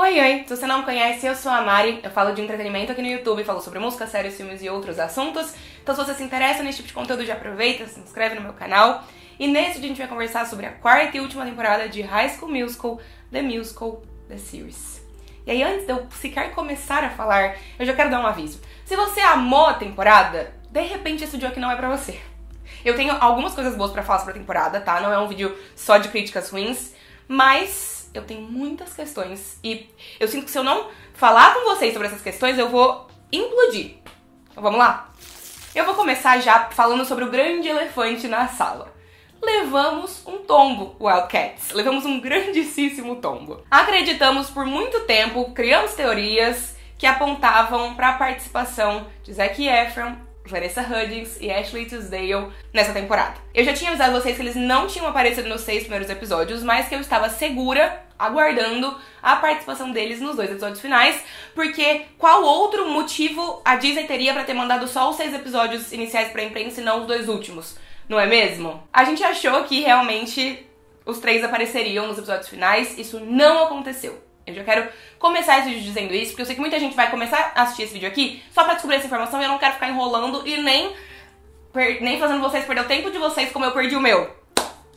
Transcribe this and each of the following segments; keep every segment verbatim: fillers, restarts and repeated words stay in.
Oi, oi! Se você não me conhece, eu sou a Mari, eu falo de entretenimento aqui no YouTube, falo sobre música, séries, filmes e outros assuntos. Então se você se interessa nesse tipo de conteúdo, já aproveita, se inscreve no meu canal. E nesse vídeo a gente vai conversar sobre a quarta e última temporada de High School Musical, The Musical, The Series. E aí, antes de eu sequer começar a falar, eu já quero dar um aviso. Se você amou a temporada, de repente esse vídeo aqui não é pra você. Eu tenho algumas coisas boas pra falar sobre a temporada, tá? Não é um vídeo só de críticas ruins, mas eu tenho muitas questões e eu sinto que se eu não falar com vocês sobre essas questões, eu vou implodir. Então vamos lá? Eu vou começar já falando sobre o grande elefante na sala. Levamos um tombo, Wildcats. Levamos um grandíssimo tombo. Acreditamos por muito tempo, criamos teorias que apontavam para a participação de Zac Efron, Vanessa Hudgens e Ashley Tisdale nessa temporada. Eu já tinha avisado vocês que eles não tinham aparecido nos seis primeiros episódios, mas que eu estava segura, aguardando a participação deles nos dois episódios finais, porque qual outro motivo a Disney teria para ter mandado só os seis episódios iniciais para a imprensa e não os dois últimos? Não é mesmo? A gente achou que realmente os três apareceriam nos episódios finais, isso não aconteceu. Eu já quero começar esse vídeo dizendo isso, porque eu sei que muita gente vai começar a assistir esse vídeo aqui só pra descobrir essa informação e eu não quero ficar enrolando e nem, nem fazendo vocês perder o tempo de vocês como eu perdi o meu.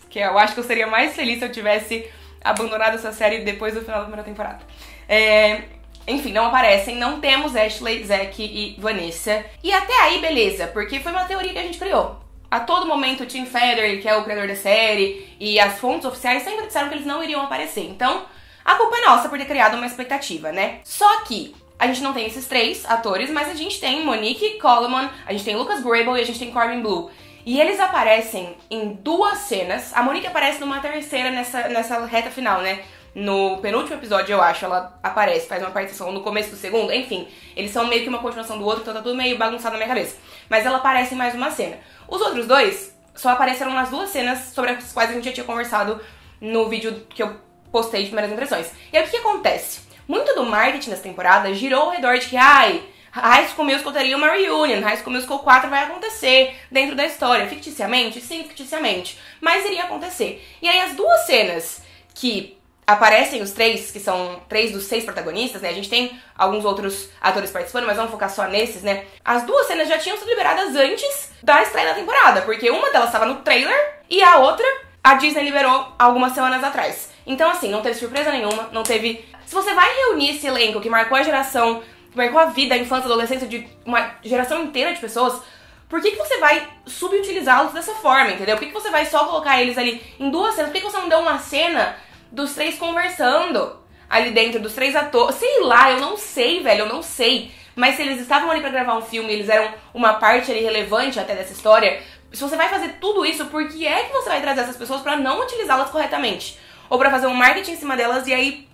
Que eu acho que eu seria mais feliz se eu tivesse abandonado essa série depois do final da primeira temporada. É... Enfim, não aparecem, não temos Ashley, Zac e Vanessa. E até aí, beleza, porque foi uma teoria que a gente criou. A todo momento, o Tim Feather, que é o criador da série, e as fontes oficiais sempre disseram que eles não iriam aparecer. Então, a culpa é nossa por ter criado uma expectativa, né? Só que a gente não tem esses três atores, mas a gente tem Monique Coleman, a gente tem Lucas Grabeel e a gente tem Corbin Blue. E eles aparecem em duas cenas. A Monique aparece numa terceira nessa, nessa reta final, né? No penúltimo episódio, eu acho, ela aparece, faz uma participação no começo do segundo. Enfim, eles são meio que uma continuação do outro, então tá tudo meio bagunçado na minha cabeça. Mas ela aparece em mais uma cena. Os outros dois só apareceram nas duas cenas sobre as quais a gente já tinha conversado no vídeo que eu postei de primeiras impressões. E aí o que, que acontece? Muito do marketing dessa temporada girou ao redor de que, ai, High School Musical teria uma reunion, High School Musical quatro vai acontecer dentro da história. Ficticiamente? Sim, ficticiamente. Mas iria acontecer. E aí as duas cenas que aparecem os três, que são três dos seis protagonistas, né? A gente tem alguns outros atores participando, mas vamos focar só nesses, né? As duas cenas já tinham sido liberadas antes da estreia da temporada, porque uma delas estava no trailer e a outra a Disney liberou algumas semanas atrás. Então, assim, não teve surpresa nenhuma, não teve... Se você vai reunir esse elenco que marcou a geração, que marcou a vida, a infância, a adolescência de uma geração inteira de pessoas, por que que você vai subutilizá-los dessa forma, entendeu? Por que que você vai só colocar eles ali em duas cenas? Por que que você não deu uma cena dos três conversando ali dentro, dos três atores, sei lá, eu não sei, velho, eu não sei. Mas se eles estavam ali pra gravar um filme, eles eram uma parte ali relevante até dessa história, se você vai fazer tudo isso, por que é que você vai trazer essas pessoas pra não utilizá-las corretamente? Ou pra fazer um marketing em cima delas e aí,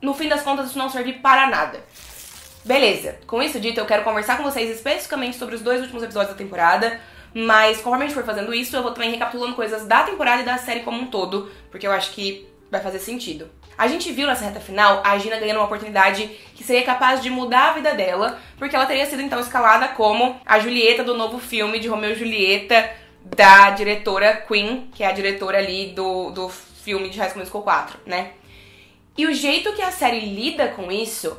no fim das contas, isso não serve para nada. Beleza, com isso dito, eu quero conversar com vocês especificamente sobre os dois últimos episódios da temporada, mas conforme a gente for fazendo isso, eu vou também recapitulando coisas da temporada e da série como um todo, porque eu acho que vai fazer sentido. A gente viu nessa reta final a Gina ganhando uma oportunidade que seria capaz de mudar a vida dela, porque ela teria sido então escalada como a Julieta do novo filme de Romeu e Julieta da diretora Queen, que é a diretora ali do, do filme de High School Musical quatro, né? E o jeito que a série lida com isso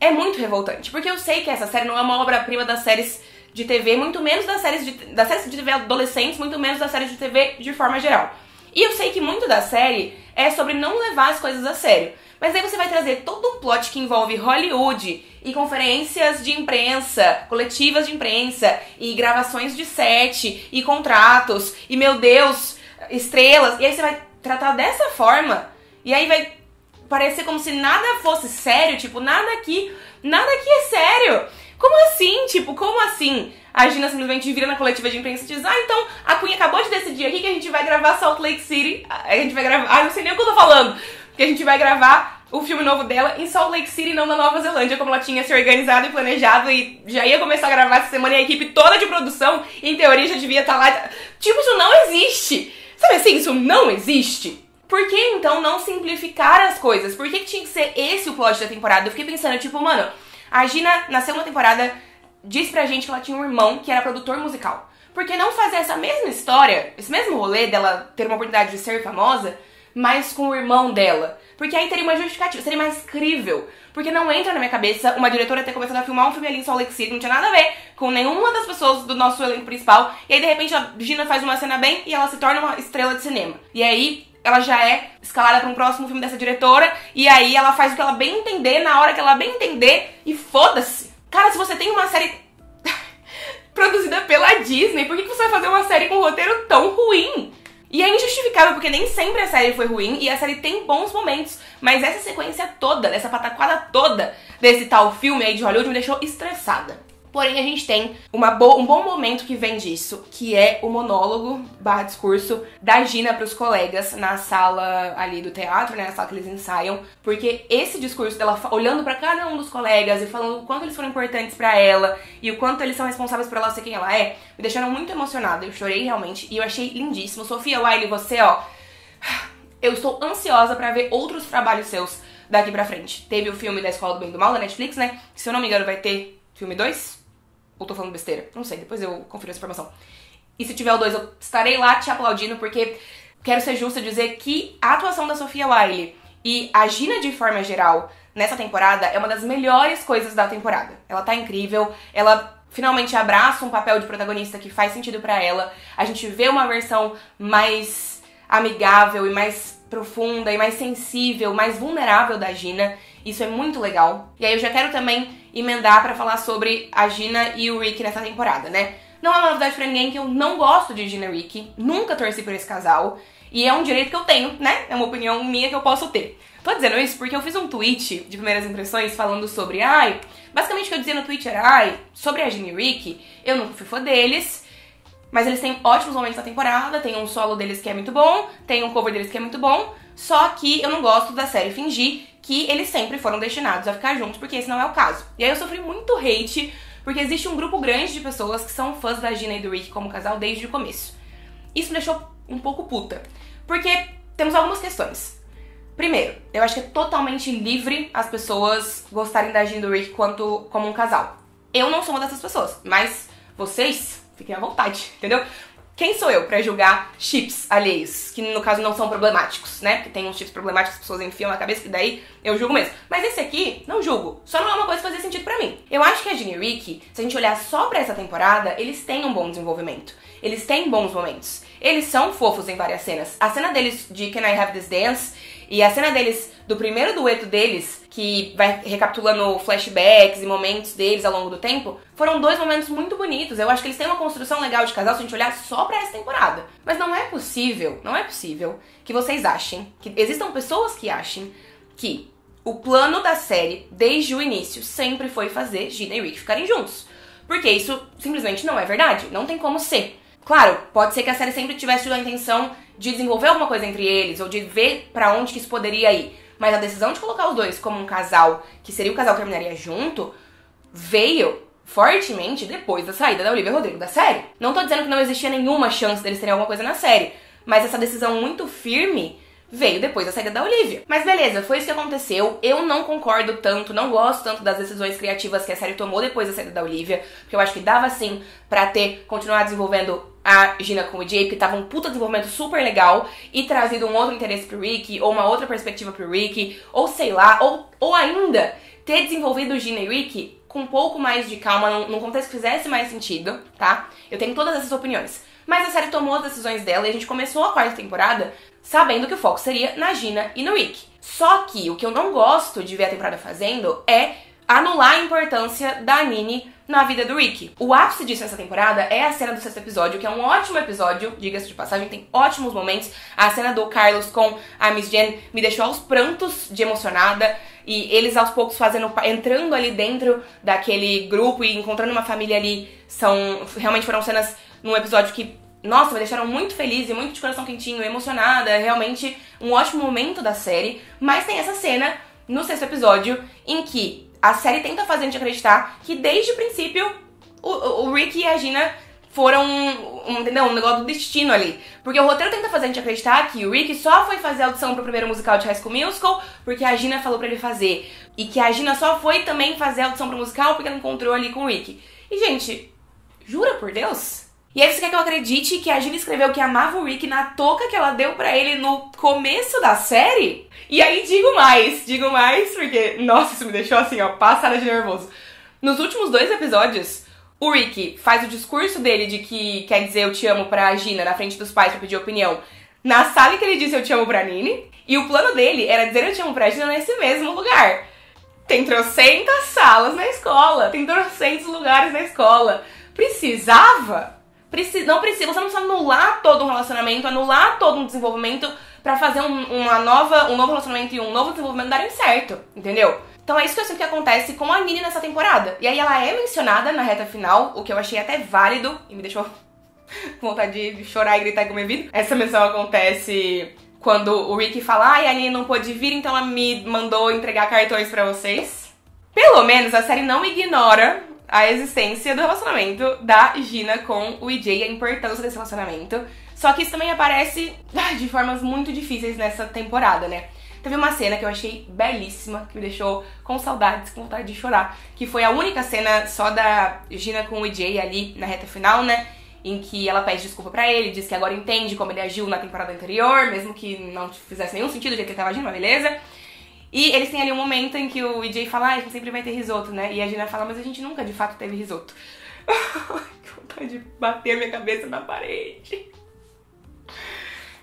é muito revoltante, porque eu sei que essa série não é uma obra-prima das séries de T V, muito menos das séries de, das séries de T V adolescentes, muito menos das séries de T V de forma geral. E eu sei que muito da série é sobre não levar as coisas a sério. Mas aí você vai trazer todo um plot que envolve Hollywood e conferências de imprensa, coletivas de imprensa, e gravações de set, e contratos, e meu Deus, estrelas. E aí você vai tratar dessa forma, e aí vai parecer como se nada fosse sério, tipo, nada aqui, nada aqui é sério. Como assim? Tipo, como assim? A Gina simplesmente vira na coletiva de imprensa e diz: ah, então a Queen acabou de decidir aqui que a gente vai gravar Salt Lake City. A gente vai gravar... Ah, não sei nem o que eu tô falando. Que a gente vai gravar o filme novo dela em Salt Lake City, não na Nova Zelândia, como ela tinha se organizado e planejado e já ia começar a gravar essa semana e a equipe toda de produção, em teoria, já devia estar lá. Tipo, isso não existe. Sabe assim, isso não existe. Por que, então, não simplificar as coisas? Por que que tinha que ser esse o plot da temporada? Eu fiquei pensando, tipo, mano, a Gina, na segunda temporada, disse pra gente que ela tinha um irmão que era produtor musical. Por que não fazer essa mesma história, esse mesmo rolê dela ter uma oportunidade de ser famosa, mais com o irmão dela. Porque aí teria uma justificativa, seria mais crível. Porque não entra na minha cabeça uma diretora ter começado a filmar um filme ali em Solexi, que não tinha nada a ver com nenhuma das pessoas do nosso elenco principal. E aí, de repente, a Gina faz uma cena bem e ela se torna uma estrela de cinema. E aí, ela já é escalada para um próximo filme dessa diretora. E aí, ela faz o que ela bem entender, na hora que ela bem entender. E foda-se! Cara, se você tem uma série produzida pela Disney, por que você vai fazer uma série com um roteiro tão ruim? E é injustificável, porque nem sempre a série foi ruim, e a série tem bons momentos, mas essa sequência toda, essa pataquada toda desse tal filme aí de Hollywood me deixou estressada. Porém, a gente tem uma bo um bom momento que vem disso, que é o monólogo barra discurso da Gina pros colegas na sala ali do teatro, né, na sala que eles ensaiam, porque esse discurso dela olhando pra cada um dos colegas e falando o quanto eles foram importantes pra ela e o quanto eles são responsáveis por ela ser quem ela é, me deixaram muito emocionada, eu chorei realmente e eu achei lindíssimo. Sofia Wiley, você, ó, eu estou ansiosa pra ver outros trabalhos seus daqui pra frente. Teve o filme da Escola do Bem e do Mal, da Netflix, né, que, se eu não me engano, vai ter filme dois? Ou tô falando besteira? Não sei, depois eu confiro essa informação. E se tiver o dois, eu estarei lá te aplaudindo, porque quero ser justa e dizer que a atuação da Sofia Wiley e a Gina, de forma geral, nessa temporada, é uma das melhores coisas da temporada. Ela tá incrível, ela finalmente abraça um papel de protagonista que faz sentido pra ela. A gente vê uma versão mais amigável e mais profunda e mais sensível, mais vulnerável da Gina. Isso é muito legal. E aí eu já quero também emendar pra falar sobre a Gina e o Rick nessa temporada, né? Não é uma novidade pra ninguém que eu não gosto de Gina e Rick. Nunca torci por esse casal. E é um direito que eu tenho, né? É uma opinião minha que eu posso ter. Tô dizendo isso porque eu fiz um tweet de primeiras impressões falando sobre... Ai, basicamente o que eu dizia no tweet era... Ai, sobre a Gina e Rick, eu nunca fui fã deles... Mas eles têm ótimos momentos na temporada, tem um solo deles que é muito bom, tem um cover deles que é muito bom, só que eu não gosto da série fingir que eles sempre foram destinados a ficar juntos, porque esse não é o caso. E aí eu sofri muito hate, porque existe um grupo grande de pessoas que são fãs da Gina e do Rick como casal desde o começo. Isso me deixou um pouco puta, porque temos algumas questões. Primeiro, eu acho que é totalmente livre as pessoas gostarem da Gina e do Rick quanto, como um casal. Eu não sou uma dessas pessoas, mas vocês... Fiquem à vontade, entendeu? Quem sou eu pra julgar chips alheios, que no caso não são problemáticos, né? Porque tem uns chips problemáticos que as pessoas enfiam na cabeça, que daí eu julgo mesmo. Mas esse aqui, não julgo. Só não é uma coisa que fazia sentido pra mim. Eu acho que a Gina e Rick, se a gente olhar só pra essa temporada, eles têm um bom desenvolvimento. Eles têm bons momentos. Eles são fofos em várias cenas. A cena deles de Can I Have This Dance e a cena deles do primeiro dueto deles, que vai recapitulando flashbacks e momentos deles ao longo do tempo, foram dois momentos muito bonitos. Eu acho que eles têm uma construção legal de casal se a gente olhar só pra essa temporada. Mas não é possível, não é possível que vocês achem, que existam pessoas que achem que o plano da série, desde o início, sempre foi fazer Gina e Rick ficarem juntos. Porque isso simplesmente não é verdade, não tem como ser. Claro, pode ser que a série sempre tivesse tido a intenção de desenvolver alguma coisa entre eles, ou de ver pra onde que isso poderia ir. Mas a decisão de colocar os dois como um casal, que seria o casal que terminaria junto, veio fortemente depois da saída da Olivia Rodrigo da série. Não tô dizendo que não existia nenhuma chance deles terem alguma coisa na série, mas essa decisão muito firme veio depois da saída da Olivia. Mas beleza, foi isso que aconteceu. Eu não concordo tanto, não gosto tanto das decisões criativas que a série tomou depois da saída da Olivia, porque eu acho que dava sim pra ter continuado desenvolvendo a Gina com o Jay, porque tava um puta desenvolvimento super legal, e trazido um outro interesse pro Rick, ou uma outra perspectiva pro Rick, ou sei lá, ou, ou ainda ter desenvolvido Gina e Rick com um pouco mais de calma, num, num contexto que fizesse mais sentido, tá? Eu tenho todas essas opiniões. Mas a série tomou as decisões dela e a gente começou a quarta temporada sabendo que o foco seria na Gina e no Rick. Só que o que eu não gosto de ver a temporada fazendo é anular a importância da Nini na vida do Rick. O ápice disso nessa temporada é a cena do sexto episódio, que é um ótimo episódio, diga-se de passagem, tem ótimos momentos. A cena do Carlos com a Miss Jen me deixou aos prantos de emocionada, e eles aos poucos fazendo, entrando ali dentro daquele grupo e encontrando uma família ali, são, realmente foram cenas num episódio que, nossa, me deixaram muito feliz e muito de coração quentinho, emocionada, realmente um ótimo momento da série. Mas tem essa cena no sexto episódio em que a série tenta fazer a gente acreditar que desde o princípio o, o Rick e a Gina foram um, entendeu? um negócio do destino ali. Porque o roteiro tenta fazer a gente acreditar que o Rick só foi fazer a audição pro primeiro musical de High School Musical porque a Gina falou pra ele fazer. E que a Gina só foi também fazer a audição pro musical porque ela encontrou ali com o Rick. E, gente, jura por Deus? E aí você quer que eu acredite que a Gina escreveu que amava o Rick na touca que ela deu pra ele no começo da série? E aí digo mais, digo mais, porque, nossa, isso me deixou assim, ó, passada de nervoso. Nos últimos dois episódios, o Rick faz o discurso dele de que quer dizer eu te amo pra Gina na frente dos pais pra pedir opinião. Na sala que ele disse eu te amo pra Nini, e o plano dele era dizer eu te amo pra Gina nesse mesmo lugar. Tem trocentas salas na escola, tem trocentos lugares na escola. Precisava? Precisa, não precisa, você não precisa anular todo um relacionamento, anular todo um desenvolvimento pra fazer um, uma nova, um novo relacionamento e um novo desenvolvimento darem certo, entendeu? Então é isso que eu sinto que acontece com a Nini nessa temporada. E aí ela é mencionada na reta final, o que eu achei até válido e me deixou com vontade de chorar e gritar com o meu ouvido. Essa menção acontece quando o Rick fala, ai, a Nini não pôde vir, então ela me mandou entregar cartões pra vocês. Pelo menos a série não ignora a existência do relacionamento da Gina com o E J, a importância desse relacionamento. Só que isso também aparece de formas muito difíceis nessa temporada, né? Teve uma cena que eu achei belíssima, que me deixou com saudades, com vontade de chorar, que foi a única cena só da Gina com o E J ali na reta final, né? Em que ela pede desculpa pra ele, diz que agora entende como ele agiu na temporada anterior, mesmo que não fizesse nenhum sentido do jeito que ele tava agindo, mas beleza. E eles têm ali um momento em que o E J fala, ah, a gente sempre vai ter risoto, né? E a Gina fala, mas a gente nunca de fato teve risoto. Que vontade de bater a minha cabeça na parede.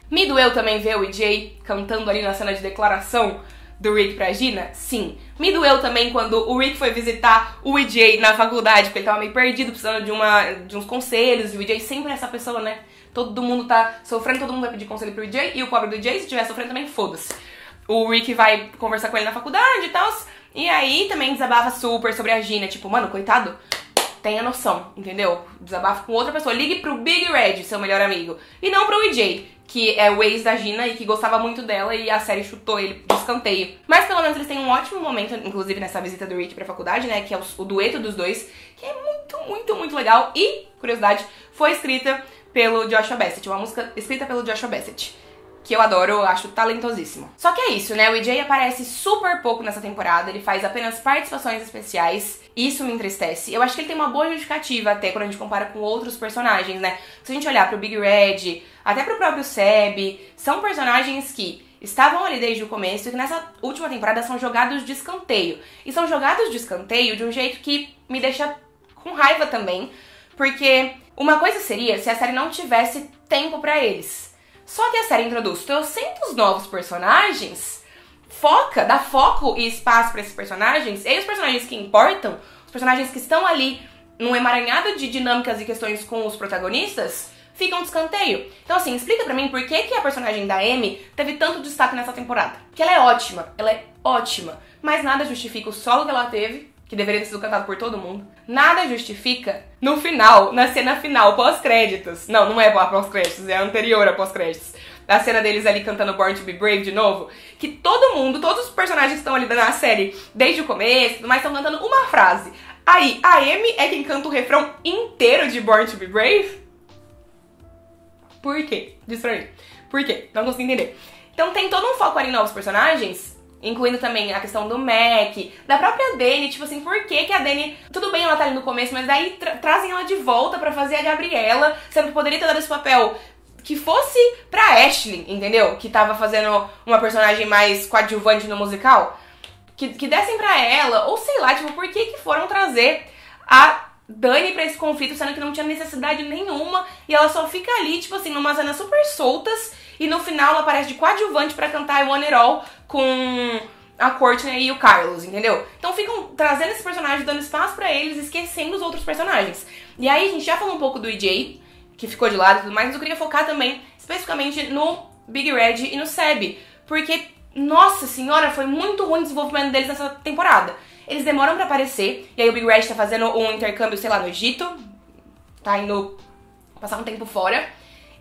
Me doeu também ver o E J cantando ali na cena de declaração do Rick pra Gina? Sim. Me doeu também quando o Rick foi visitar o E J na faculdade, porque ele tava meio perdido, precisando de, uma, de uns conselhos, e o E J sempre é essa pessoa, né? Todo mundo tá sofrendo, todo mundo vai pedir conselho pro E J, e o pobre do E J, se tiver sofrendo também, foda-se. O Rick vai conversar com ele na faculdade e tal, e aí também desabafa super sobre a Gina, tipo, mano, coitado, tenha noção, entendeu? Desabafa com outra pessoa, ligue pro Big Red, seu melhor amigo, e não pro E J, que é o ex da Gina e que gostava muito dela e a série chutou ele de escanteio. Mas pelo menos eles têm um ótimo momento, inclusive nessa visita do Rick pra faculdade, né, que é o, o dueto dos dois, que é muito, muito, muito legal e, curiosidade, foi escrita pelo Joshua Bassett, uma música escrita pelo Joshua Bassett, que eu adoro, eu acho talentosíssimo. Só que é isso, né? O E J aparece super pouco nessa temporada, ele faz apenas participações especiais, e isso me entristece. Eu acho que ele tem uma boa justificativa até quando a gente compara com outros personagens, né? Se a gente olhar pro Big Red, até pro próprio Seb, são personagens que estavam ali desde o começo e que nessa última temporada são jogados de escanteio. E são jogados de escanteio de um jeito que me deixa com raiva também, porque uma coisa seria se a série não tivesse tempo pra eles. Só que a série introduz trezentos novos personagens, foca, dá foco e espaço pra esses personagens, e os personagens que importam, os personagens que estão ali num emaranhado de dinâmicas e questões com os protagonistas, ficam de escanteio. Então assim, explica pra mim por que, que a personagem da Amy teve tanto destaque nessa temporada. Porque ela é ótima, ela é ótima, mas nada justifica o solo que ela teve, que deveria ter sido cantado por todo mundo. Nada justifica no final, na cena final, pós-créditos. Não, não é pós-créditos, é a anterior a pós-créditos. A cena deles ali cantando Born to be Brave de novo, que todo mundo, todos os personagens que estão ali na série desde o começo, mas estão cantando uma frase. Aí, a Amy é quem canta o refrão inteiro de Born to be Brave? Por quê? Diz pra mim. Por quê? Não consigo entender. Então tem todo um foco ali em novos personagens, incluindo também a questão do Mac, da própria Dani, tipo assim, por que que a Dani... Tudo bem ela tá ali no começo, mas daí tra trazem ela de volta pra fazer a Gabriela, sendo que poderia ter dado esse papel que fosse pra Ashley, entendeu? Que tava fazendo uma personagem mais coadjuvante no musical. Que, que dessem pra ela, ou sei lá, tipo, por que que foram trazer a Dani pra esse conflito, sendo que não tinha necessidade nenhuma, e ela só fica ali, tipo assim, numa cena super soltas, e no final ela aparece de coadjuvante pra cantar I Want It All com a Courtney e o Carlos, entendeu? Então ficam trazendo esses personagens, dando espaço pra eles, esquecendo os outros personagens. E aí a gente já falou um pouco do E J, que ficou de lado e tudo mais, mas eu queria focar também, especificamente, no Big Red e no Seb, porque, nossa senhora, foi muito ruim o desenvolvimento deles nessa temporada. Eles demoram pra aparecer, e aí o Big Red tá fazendo um intercâmbio, sei lá, no Egito, tá indo passar um tempo fora,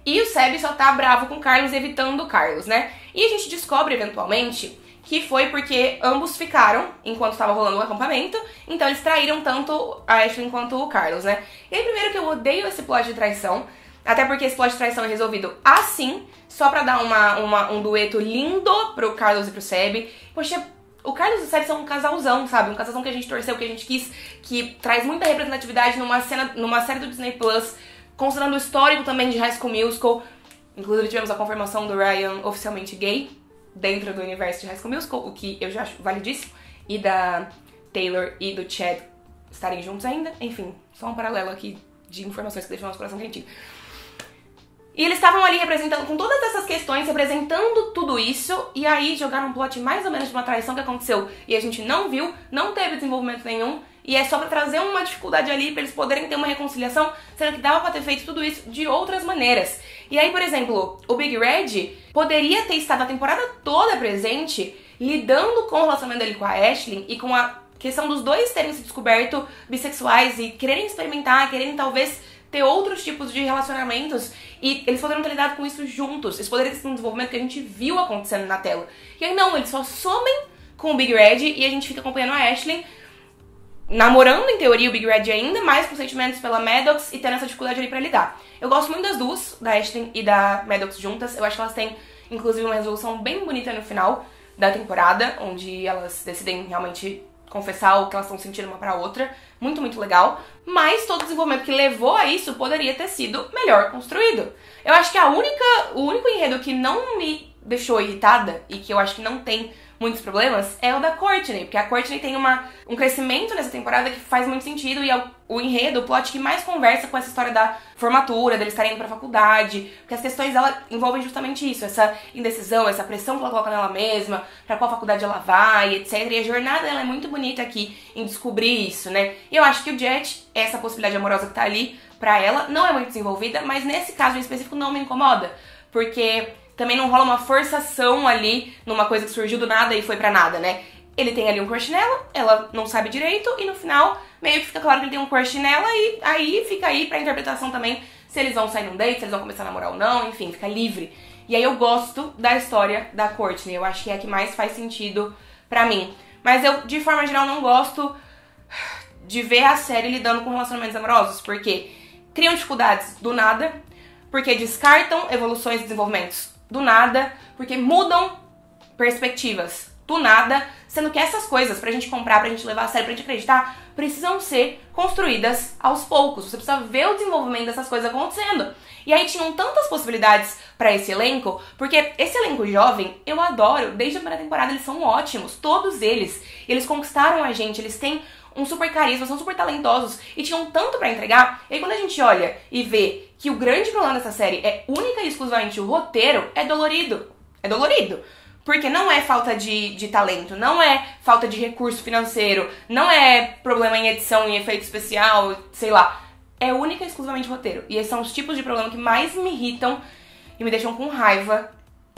e o Seb só tá bravo com o Carlos, evitando o Carlos, né? E a gente descobre, eventualmente, que foi porque ambos ficaram enquanto estava rolando o acampamento, então eles traíram tanto a Ashley quanto o Carlos, né? E aí, primeiro que eu odeio esse plot de traição, até porque esse plot de traição é resolvido assim, só pra dar uma, uma, um dueto lindo pro Carlos e pro Seb. Poxa, o Carlos e o Seb são um casalzão, sabe? Um casalzão que a gente torceu, que a gente quis, que traz muita representatividade numa, cena, numa série do Disney Plus considerando o histórico também de High School Musical, inclusive tivemos a confirmação do Ryan oficialmente gay dentro do universo de High School Musical, o que eu já acho validíssimo, e da Taylor e do Chad estarem juntos ainda, enfim, só um paralelo aqui de informações que deixam nosso coração quentinho. E eles estavam ali representando, com todas essas questões, representando tudo isso, e aí jogaram um plot mais ou menos de uma traição que aconteceu e a gente não viu, não teve desenvolvimento nenhum, e é só pra trazer uma dificuldade ali pra eles poderem ter uma reconciliação, sendo que dava pra ter feito tudo isso de outras maneiras. E aí, por exemplo, o Big Red poderia ter estado a temporada toda presente, lidando com o relacionamento dele com a Ashley e com a questão dos dois terem se descoberto bissexuais e quererem experimentar, quererem talvez ter outros tipos de relacionamentos, e eles poderiam ter lidado com isso juntos. Eles poderiam ter um desenvolvimento que a gente viu acontecendo na tela. E aí não, eles só somem com o Big Red e a gente fica acompanhando a Ashley namorando, em teoria, o Big Red ainda, mais com sentimentos pela Maddox e tendo essa dificuldade ali pra lidar. Eu gosto muito das duas, da Ashley e da Maddox juntas. Eu acho que elas têm, inclusive, uma resolução bem bonita no final da temporada, onde elas decidem realmente confessar o que elas estão sentindo uma pra outra, muito, muito legal, mas todo o desenvolvimento que levou a isso poderia ter sido melhor construído. Eu acho que a única, o único enredo que não me deixou irritada e que eu acho que não tem muitos problemas é o da Courtney, porque a Courtney tem uma, um crescimento nessa temporada que faz muito sentido, e é o, o enredo, o plot que mais conversa com essa história da formatura, deles estarem indo pra faculdade, porque as questões dela envolvem justamente isso, essa indecisão, essa pressão que ela coloca nela mesma, pra qual faculdade ela vai, etcétera. E a jornada dela é muito bonita aqui em descobrir isso, né? E eu acho que o Jet, essa possibilidade amorosa que tá ali pra ela, não é muito desenvolvida, mas nesse caso em específico não me incomoda, porque também não rola uma forçação ali numa coisa que surgiu do nada e foi pra nada, né? Ele tem ali um crush nela, ela não sabe direito, e no final meio que fica claro que ele tem um crush nela, e aí fica aí pra interpretação também se eles vão sair num date, se eles vão começar a namorar ou não, enfim, fica livre. E aí eu gosto da história da Courtney, eu acho que é a que mais faz sentido pra mim. Mas eu, de forma geral, não gosto de ver a série lidando com relacionamentos amorosos, porque criam dificuldades do nada, porque descartam evoluções e desenvolvimentos do nada, porque mudam perspectivas do nada, sendo que essas coisas, pra gente comprar, pra gente levar a sério, pra gente acreditar, precisam ser construídas aos poucos. Você precisa ver o desenvolvimento dessas coisas acontecendo. E aí tinham tantas possibilidades pra esse elenco, porque esse elenco jovem, eu adoro, desde a primeira temporada eles são ótimos, todos eles. Eles conquistaram a gente, eles têm um super carisma, são super talentosos e tinham tanto pra entregar. E aí quando a gente olha e vê que o grande problema dessa série é única e exclusivamente o roteiro, é dolorido. É dolorido. Porque não é falta de, de talento, não é falta de recurso financeiro, não é problema em edição, em efeito especial, sei lá. É única e exclusivamente roteiro. E esses são os tipos de problema que mais me irritam e me deixam com raiva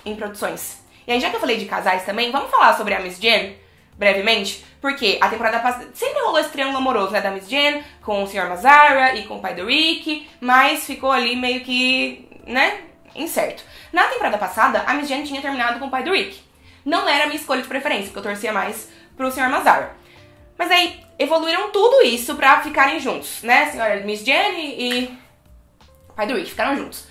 em produções. E aí, já que eu falei de casais também, vamos falar sobre a Miss Jen brevemente, porque a temporada passada sempre rolou esse triângulo amoroso, né, da Miss Jen com o senhor Mazara e com o pai do Rick, mas ficou ali meio que, né, incerto. Na temporada passada, a Miss Jen tinha terminado com o pai do Rick. Não era a minha escolha de preferência, porque eu torcia mais pro senhor Mazara. Mas aí, evoluíram tudo isso pra ficarem juntos, né, a senhora Miss Jen e o pai do Rick ficaram juntos.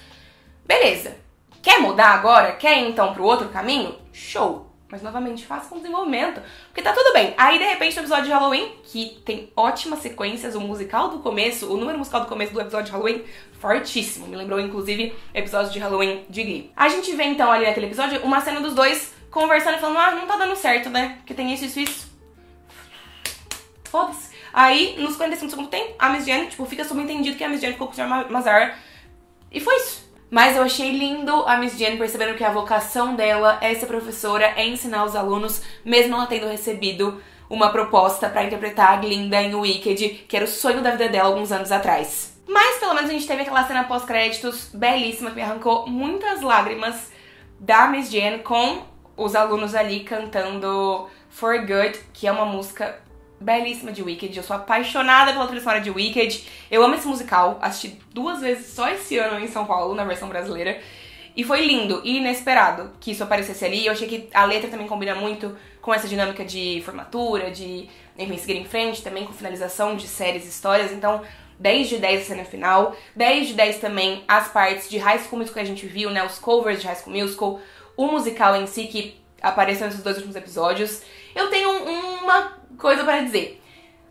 Beleza. Quer mudar agora? Quer ir, então, pro outro caminho? Show! Mas, novamente, faça com desenvolvimento, porque tá tudo bem. Aí, de repente, no episódio de Halloween, que tem ótimas sequências, o musical do começo, o número musical do começo do episódio de Halloween, fortíssimo. Me lembrou, inclusive, episódio de Halloween de Glee. A gente vê, então, ali naquele episódio, uma cena dos dois conversando e falando, ah, não tá dando certo, né? Porque tem isso, isso, isso. Foda-se. Aí, nos quarenta e cinco segundos tem a Miss Jen, tipo, fica subentendido que a Miss Jen ficou com o senhor Mazar. E foi isso. Mas eu achei lindo a Miss Jen percebendo que a vocação dela é ser professora, é ensinar os alunos, mesmo ela tendo recebido uma proposta pra interpretar a Glinda em Wicked, que era o sonho da vida dela alguns anos atrás. Mas pelo menos a gente teve aquela cena pós-créditos belíssima que me arrancou muitas lágrimas da Miss Jen com os alunos ali cantando For Good, que é uma música belíssima de Wicked. Eu sou apaixonada pela trilha sonora de Wicked. Eu amo esse musical. Assisti duas vezes só esse ano em São Paulo, na versão brasileira. E foi lindo e inesperado que isso aparecesse ali. Eu achei que a letra também combina muito com essa dinâmica de formatura, de, enfim, seguir em frente, também com finalização de séries e histórias. Então, dez de dez a cena final. dez de dez também as partes de High School Musical que a gente viu, né? Os covers de High School Musical. O musical em si, que apareceu nesses dois últimos episódios. Eu tenho uma coisa pra dizer.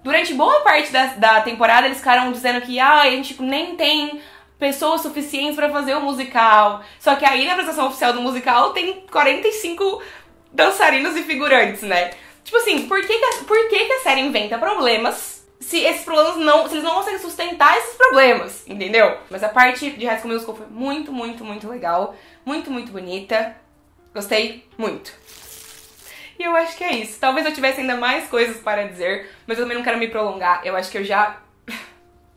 Durante boa parte da, da temporada, eles ficaram dizendo que ah, a gente nem tem pessoas suficientes pra fazer o musical. Só que aí na apresentação oficial do musical tem quarenta e cinco dançarinos e figurantes, né? Tipo assim, por que que a, por que que a série inventa problemas se esses problemas não... se eles não conseguem sustentar esses problemas, entendeu? Mas a parte de High School Musical foi muito, muito, muito legal. Muito, muito bonita. Gostei muito. E eu acho que é isso. Talvez eu tivesse ainda mais coisas para dizer, mas eu também não quero me prolongar. Eu acho que eu já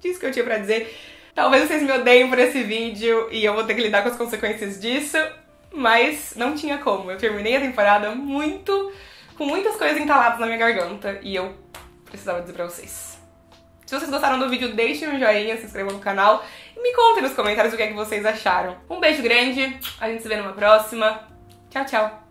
disse o que eu tinha pra dizer. Talvez vocês me odeiem por esse vídeo e eu vou ter que lidar com as consequências disso, mas não tinha como. Eu terminei a temporada muito... com muitas coisas entaladas na minha garganta e eu precisava dizer pra vocês. Se vocês gostaram do vídeo, deixem um joinha, se inscrevam no canal e me contem nos comentários o que é que vocês acharam. Um beijo grande, a gente se vê numa próxima. Tchau, tchau!